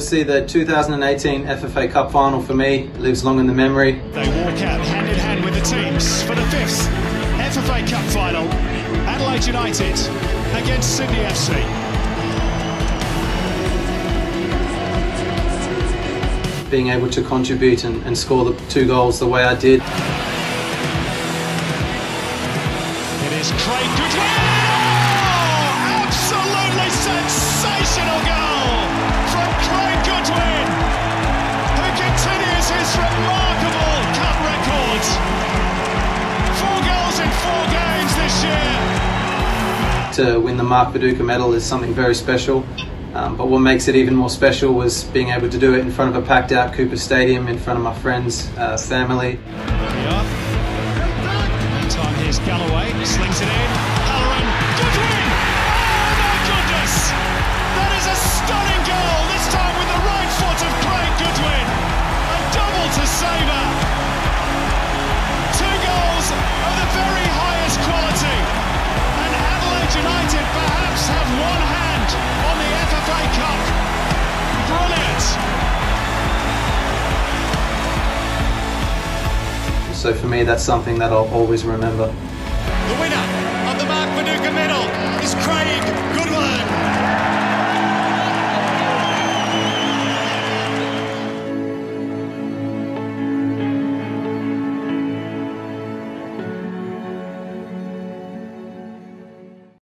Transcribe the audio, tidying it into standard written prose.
Obviously the 2018 FFA Cup final for me lives long in the memory. They walk out hand in hand with the teams for the 5th FFA Cup final. Adelaide United against Sydney FC. Being able to contribute and score the 2 goals the way I did. It is Craig Goodwin! Oh, absolutely sensational goal from Craig Goodwin, who continues his remarkable cup record. 4 goals in 4 games this year. To win the Mark Viduka Medal is something very special, but what makes it even more special was being able to do it in front of a packed out Cooper Stadium, in front of my friends, family. Galloway slings it in. Halloran, Goodwin! Oh my goodness! That is a stunning goal, this time with the right foot of Craig Goodwin. A double to savour. 2 goals of the very highest quality. And Adelaide United perhaps have one hand on the FFA Cup. Brilliant! So for me, that's something that I'll always remember. The winner of the Mark Viduka Medal is Craig Goodwin.